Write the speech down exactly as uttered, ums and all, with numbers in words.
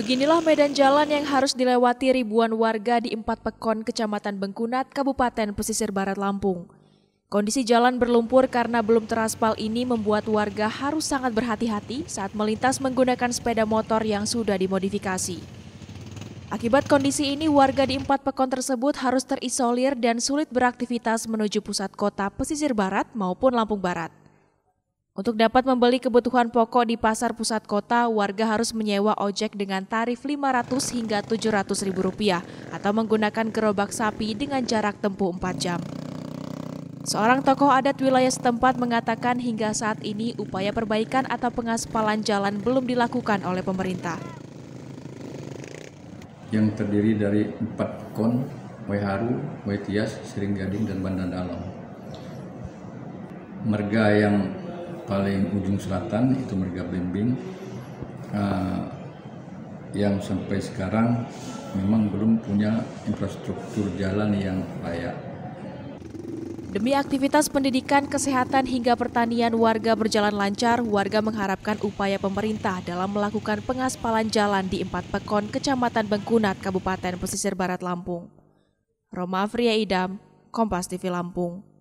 Beginilah medan jalan yang harus dilewati ribuan warga di empat pekon Kecamatan Bengkunat, Kabupaten Pesisir Barat, Lampung. Kondisi jalan berlumpur karena belum teraspal ini membuat warga harus sangat berhati-hati saat melintas menggunakan sepeda motor yang sudah dimodifikasi. Akibat kondisi ini, warga di empat pekon tersebut harus terisolir dan sulit beraktivitas menuju pusat kota Pesisir Barat maupun Lampung Barat. Untuk dapat membeli kebutuhan pokok di pasar pusat kota, warga harus menyewa ojek dengan tarif lima ratus hingga tujuh ratus ribu rupiah atau menggunakan gerobak sapi dengan jarak tempuh empat jam. Seorang tokoh adat wilayah setempat mengatakan hingga saat ini upaya perbaikan atau pengaspalan jalan belum dilakukan oleh pemerintah. Yang terdiri dari empat pekon, Way Haru, Way Tias, Siring Gading, dan Bandar Dalom. Marga yang paling ujung selatan itu Marga Belimbing, uh, yang sampai sekarang memang belum punya infrastruktur jalan yang layak. Demi aktivitas pendidikan, kesehatan, hingga pertanian warga berjalan lancar, warga mengharapkan upaya pemerintah dalam melakukan pengaspalan jalan di empat pekon Kecamatan Bengkunat, Kabupaten Pesisir Barat, Lampung. Roma Fria Idam, Kompas T V Lampung.